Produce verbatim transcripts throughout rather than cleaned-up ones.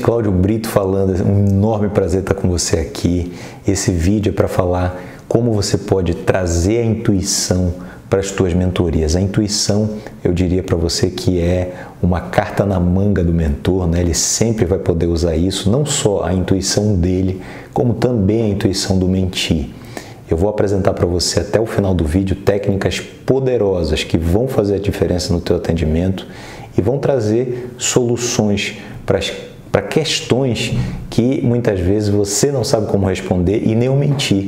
Cláudio Brito falando, é um enorme prazer estar com você aqui. Esse vídeo é para falar como você pode trazer a intuição para as tuas mentorias. A intuição, eu diria para você que é uma carta na manga do mentor, né? Ele sempre vai poder usar isso, não só a intuição dele, como também a intuição do mentor. Eu vou apresentar para você até o final do vídeo técnicas poderosas que vão fazer a diferença no teu atendimento e vão trazer soluções para as para questões que muitas vezes você não sabe como responder e nem o mentor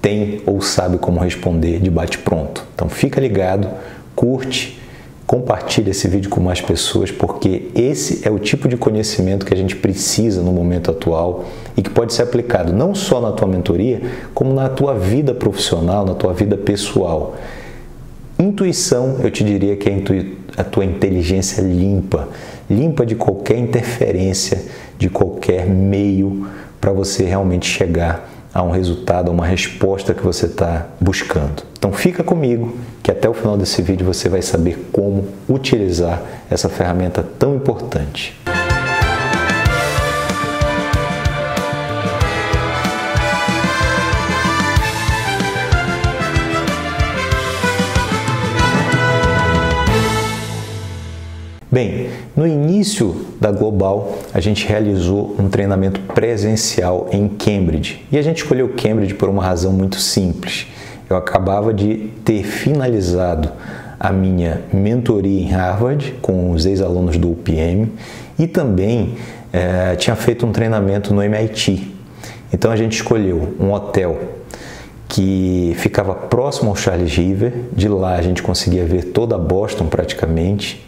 tem ou sabe como responder de bate-pronto. Então fica ligado, curte, compartilha esse vídeo com mais pessoas, porque esse é o tipo de conhecimento que a gente precisa no momento atual e que pode ser aplicado não só na tua mentoria, como na tua vida profissional, na tua vida pessoal. Intuição, eu te diria que é a intuição, a tua inteligência limpa, limpa de qualquer interferência, de qualquer meio, para você realmente chegar a um resultado, a uma resposta que você está buscando. Então fica comigo, que até o final desse vídeo você vai saber como utilizar essa ferramenta tão importante. Bem, no início da Global, a gente realizou um treinamento presencial em Cambridge. E a gente escolheu Cambridge por uma razão muito simples. Eu acabava de ter finalizado a minha mentoria em Harvard com os ex-alunos do U P M e também eh, tinha feito um treinamento no M I T. Então a gente escolheu um hotel que ficava próximo ao Charles River. De lá a gente conseguia ver toda Boston praticamente.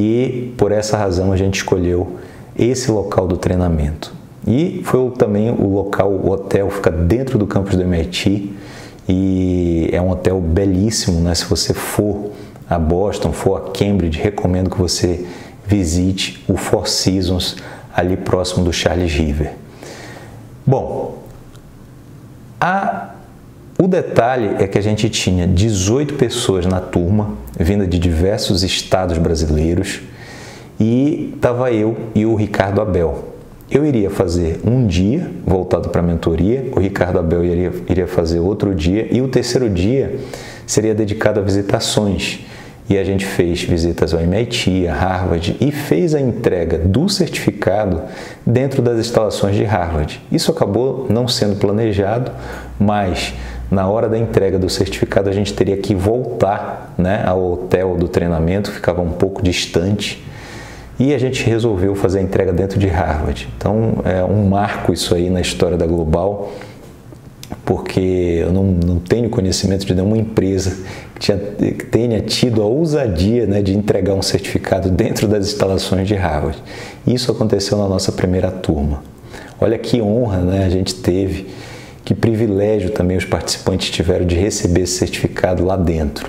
E por essa razão a gente escolheu esse local do treinamento. E foi também o local, o hotel fica dentro do campus do M I T e é um hotel belíssimo, né? Se você for a Boston, for a Cambridge, recomendo que você visite o Four Seasons ali próximo do Charles River. Bom, a O detalhe é que a gente tinha dezoito pessoas na turma, vinda de diversos estados brasileiros, e estava eu e o Ricardo Abel. Eu iria fazer um dia voltado para a mentoria, o Ricardo Abel iria, iria fazer outro dia, e o terceiro dia seria dedicado a visitações. E a gente fez visitas ao M I T, a Harvard, e fez a entrega do certificado dentro das instalações de Harvard. Isso acabou não sendo planejado, mas na hora da entrega do certificado a gente teria que voltar, né, ao hotel do treinamento, ficava um pouco distante, e a gente resolveu fazer a entrega dentro de Harvard. Então é um marco isso aí na história da Global, porque eu não, não tenho conhecimento de nenhuma empresa que, tinha, que tenha tido a ousadia, né, de entregar um certificado dentro das instalações de Harvard. Isso aconteceu na nossa primeira turma. Olha que honra, né, a gente teve. Que privilégio também os participantes tiveram de receber esse certificado lá dentro.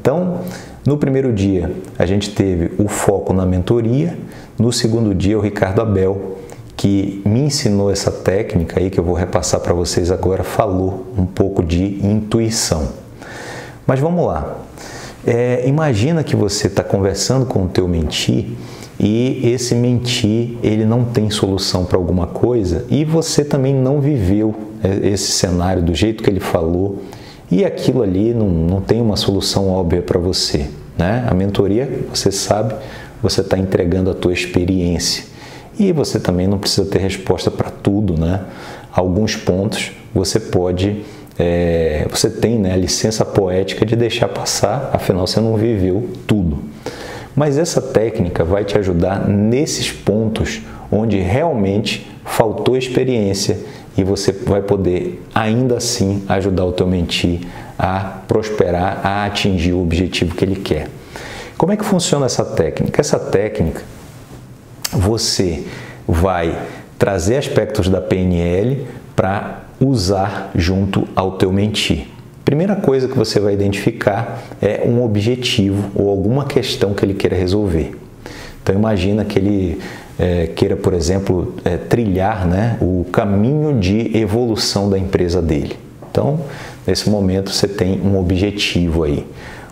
Então, no primeiro dia, a gente teve o foco na mentoria. No segundo dia, o Ricardo Abel, que me ensinou essa técnica aí, que eu vou repassar para vocês agora, falou um pouco de intuição. Mas vamos lá. É, imagina que você está conversando com o teu mentor e esse mentor, ele não tem solução para alguma coisa e você também não viveu esse cenário do jeito que ele falou e aquilo ali não, não tem uma solução óbvia para você, né? A mentoria, você sabe, você está entregando a tua experiência e você também não precisa ter resposta para tudo, né? Alguns pontos você pode... É, você tem, né, a licença poética de deixar passar, afinal você não viveu tudo. Mas essa técnica vai te ajudar nesses pontos onde realmente faltou experiência e você vai poder, ainda assim, ajudar o teu mentor a prosperar, a atingir o objetivo que ele quer. Como é que funciona essa técnica? Essa técnica, você vai trazer aspectos da P N L para usar junto ao teu mentor. Primeira coisa que você vai identificar é um objetivo ou alguma questão que ele queira resolver. Então imagina que ele é, queira, por exemplo, é, trilhar, né, o caminho de evolução da empresa dele. Então, nesse momento você tem um objetivo aí.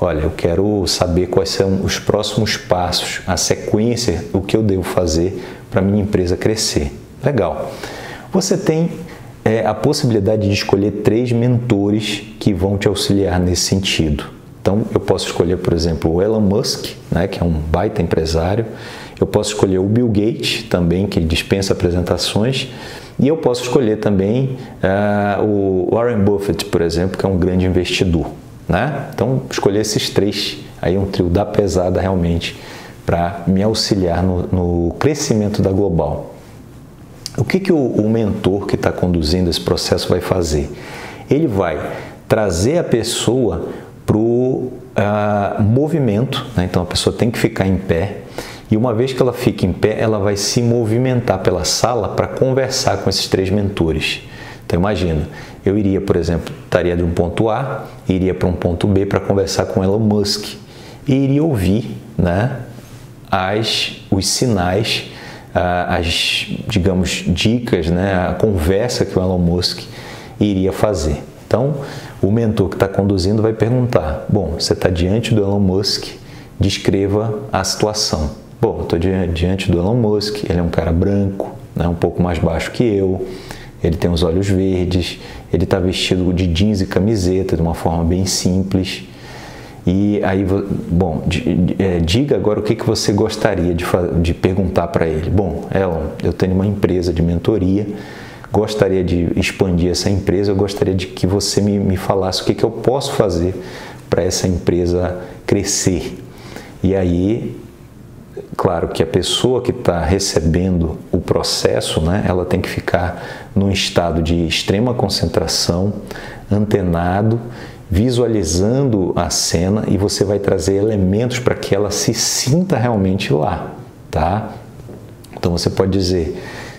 Olha, eu quero saber quais são os próximos passos, a sequência, o que eu devo fazer para a minha empresa crescer. Legal. Você tem é, a possibilidade de escolher três mentores que vão te auxiliar nesse sentido. Então, eu posso escolher, por exemplo, o Elon Musk, né, que é um baita empresário. Eu posso escolher o Bill Gates, também, que dispensa apresentações. E eu posso escolher também uh, o Warren Buffett, por exemplo, que é um grande investidor, né? Então, escolher esses três, aí um trio da pesada realmente, para me auxiliar no, no crescimento da Global. O que, que o, o mentor que está conduzindo esse processo vai fazer? Ele vai trazer a pessoa para o uh, movimento, né? Então a pessoa tem que ficar em pé, e uma vez que ela fica em pé, ela vai se movimentar pela sala para conversar com esses três mentores. Então imagina, eu iria, por exemplo, estaria de um ponto A, iria para um ponto B para conversar com Elon Musk, e iria ouvir, né, as, os sinais, as, digamos, dicas, né, a conversa que o Elon Musk iria fazer. Então, o mentor que está conduzindo vai perguntar, bom, você está diante do Elon Musk, descreva a situação. Bom, eu estou diante do Elon Musk, ele é um cara branco, né, um pouco mais baixo que eu, ele tem os olhos verdes, ele está vestido de jeans e camiseta, de uma forma bem simples. E aí, bom, diga agora o que que você gostaria de, de perguntar para ele. Bom, Elon, eu tenho uma empresa de mentoria, gostaria de expandir essa empresa, eu gostaria de que você me, me falasse o que que eu posso fazer para essa empresa crescer. E aí, claro que a pessoa que está recebendo o processo, né, ela tem que ficar num estado de extrema concentração, antenado, visualizando a cena, e você vai trazer elementos para que ela se sinta realmente lá, tá? Então você pode dizer,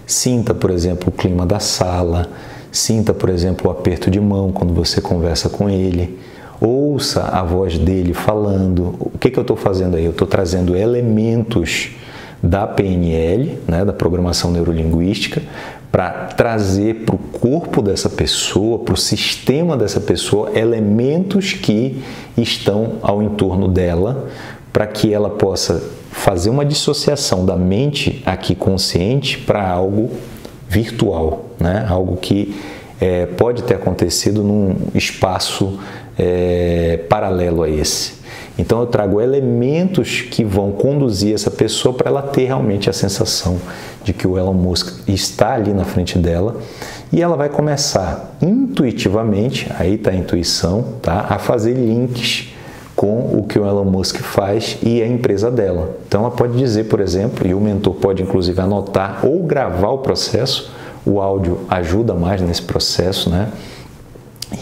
sinta, por exemplo, o clima da sala, sinta, por exemplo, o aperto de mão quando você conversa com ele, ouça a voz dele falando. O que que eu estou fazendo aí? Eu estou trazendo elementos da P N L, né, da Programação Neurolinguística, para trazer para o corpo dessa pessoa, para o sistema dessa pessoa, elementos que estão ao entorno dela, para que ela possa fazer uma dissociação da mente aqui consciente para algo virtual, né? Algo que é, pode ter acontecido num espaço é, paralelo a esse. Então eu trago elementos que vão conduzir essa pessoa para ela ter realmente a sensação de que o Elon Musk está ali na frente dela, e ela vai começar intuitivamente, aí está a intuição, tá, a fazer links com o que o Elon Musk faz e a empresa dela. Então ela pode dizer, por exemplo, e o mentor pode inclusive anotar ou gravar o processo, o áudio ajuda mais nesse processo, né?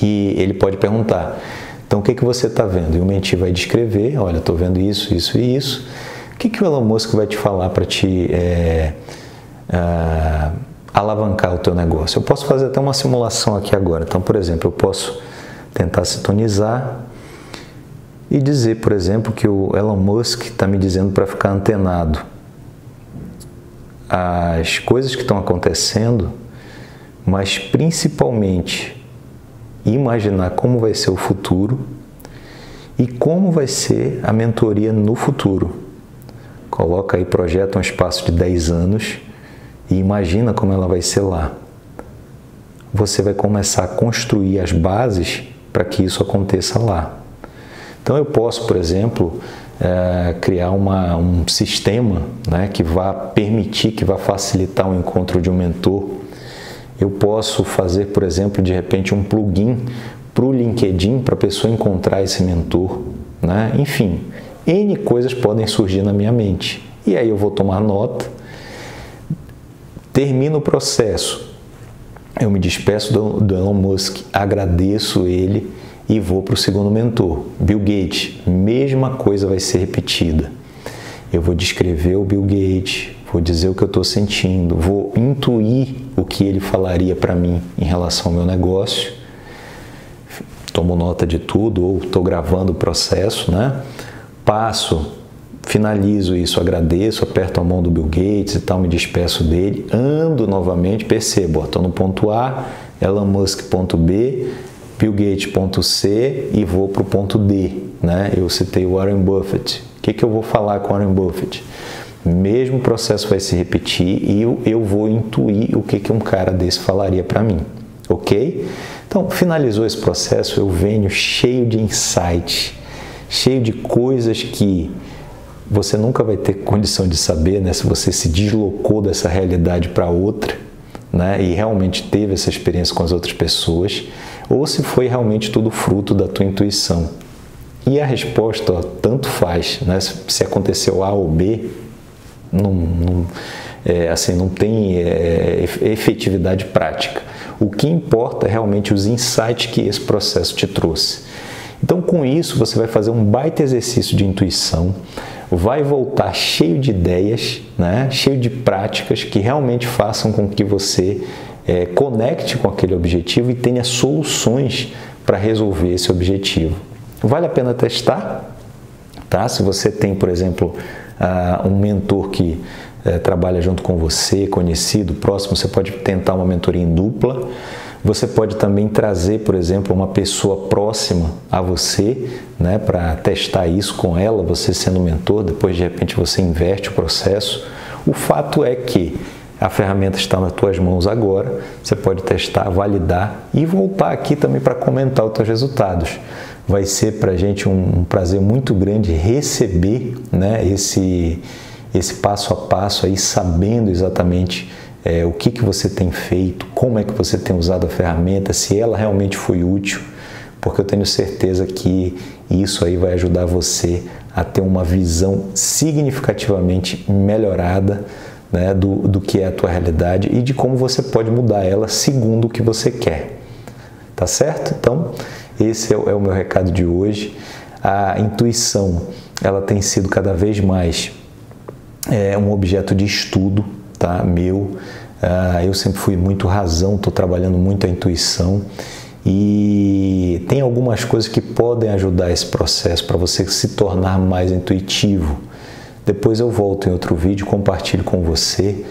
E ele pode perguntar, então, o que que você está vendo? E o mentor vai descrever, olha, estou vendo isso, isso e isso. O que que o Elon Musk vai te falar para te é, ah, alavancar o teu negócio? Eu posso fazer até uma simulação aqui agora. Então, por exemplo, eu posso tentar sintonizar e dizer, por exemplo, que o Elon Musk está me dizendo para ficar antenado. As coisas que estão acontecendo, mas principalmente imaginar como vai ser o futuro e como vai ser a mentoria no futuro. Coloca aí, projeta um espaço de dez anos e imagina como ela vai ser lá. Você vai começar a construir as bases para que isso aconteça lá. Então eu posso, por exemplo, criar uma, um sistema, né, que vá permitir, que vá facilitar o encontro de um mentor. Eu posso fazer, por exemplo, de repente, um plugin para o LinkedIn, para a pessoa encontrar esse mentor, né? Enfim, N coisas podem surgir na minha mente. E aí eu vou tomar nota, termino o processo, eu me despeço do, do Elon Musk, agradeço ele e vou para o segundo mentor, Bill Gates. Mesma coisa vai ser repetida. Eu vou descrever o Bill Gates, vou dizer o que eu estou sentindo, vou intuir o que ele falaria para mim em relação ao meu negócio, tomo nota de tudo, ou estou gravando o processo, né? Passo, finalizo isso, agradeço, aperto a mão do Bill Gates e tal, me despeço dele, ando novamente, percebo, estou no ponto A, Elon Musk ponto B, Bill Gates ponto C e vou para o ponto D, né? Eu citei Warren Buffett. O que que eu vou falar com Warren Buffett? mesmo processo vai se repetir e eu, eu vou intuir o que, que um cara desse falaria para mim, ok? Então, finalizou esse processo, eu venho cheio de insight, cheio de coisas que você nunca vai ter condição de saber, né? Se você se deslocou dessa realidade para outra, né? E realmente teve essa experiência com as outras pessoas, ou se foi realmente tudo fruto da tua intuição. E a resposta, ó, tanto faz, né? Se aconteceu A ou B, não, não, é, assim, não tem é, efetividade prática. O que importa é realmente os insights que esse processo te trouxe. Então, com isso, você vai fazer um baita exercício de intuição, vai voltar cheio de ideias, né? Cheio de práticas que realmente façam com que você é, conecte com aquele objetivo e tenha soluções para resolver esse objetivo. Vale a pena testar, tá? Se você tem, por exemplo, uh, um mentor que uh, trabalha junto com você, conhecido, próximo, você pode tentar uma mentoria em dupla. Você pode também trazer, por exemplo, uma pessoa próxima a você, né, para testar isso com ela, você sendo mentor, depois de repente você inverte o processo. O fato é que a ferramenta está nas tuas mãos agora, você pode testar, validar e voltar aqui também para comentar os teus resultados. Vai ser para a gente um prazer muito grande receber, né, esse, esse passo a passo aí, sabendo exatamente é, o que, que você tem feito, como é que você tem usado a ferramenta, se ela realmente foi útil, porque eu tenho certeza que isso aí vai ajudar você a ter uma visão significativamente melhorada, né, do, do que é a tua realidade e de como você pode mudar ela segundo o que você quer, tá certo? Então, esse é o, é o meu recado de hoje. A intuição, ela tem sido cada vez mais é, um objeto de estudo, tá, meu, uh, eu sempre fui muito razão, estou trabalhando muito a intuição e tem algumas coisas que podem ajudar esse processo para você se tornar mais intuitivo. Depois eu volto em outro vídeo, compartilho com você,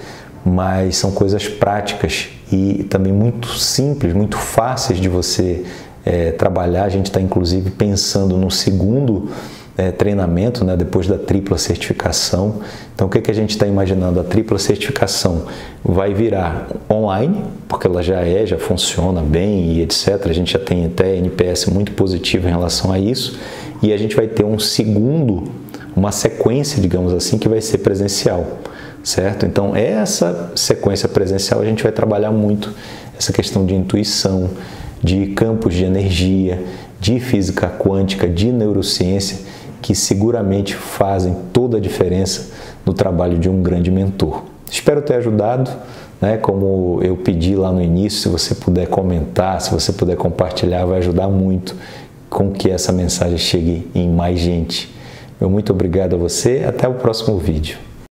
mas são coisas práticas e também muito simples, muito fáceis de você é, trabalhar. A gente está, inclusive, pensando no segundo é, treinamento, né, depois da tripla certificação. Então, o que, que a gente está imaginando? A tripla certificação vai virar online, porque ela já é, já funciona bem e etcétera. A gente já tem até N P S muito positivo em relação a isso. E a gente vai ter um segundo uma sequência, digamos assim, que vai ser presencial, certo? Então, essa sequência presencial a gente vai trabalhar muito essa questão de intuição, de campos de energia, de física quântica, de neurociência, que seguramente fazem toda a diferença no trabalho de um grande mentor. Espero ter ajudado, né? Como eu pedi lá no início, se você puder comentar, se você puder compartilhar, vai ajudar muito com que essa mensagem chegue em mais gente. Meu muito obrigado a você, até o próximo vídeo.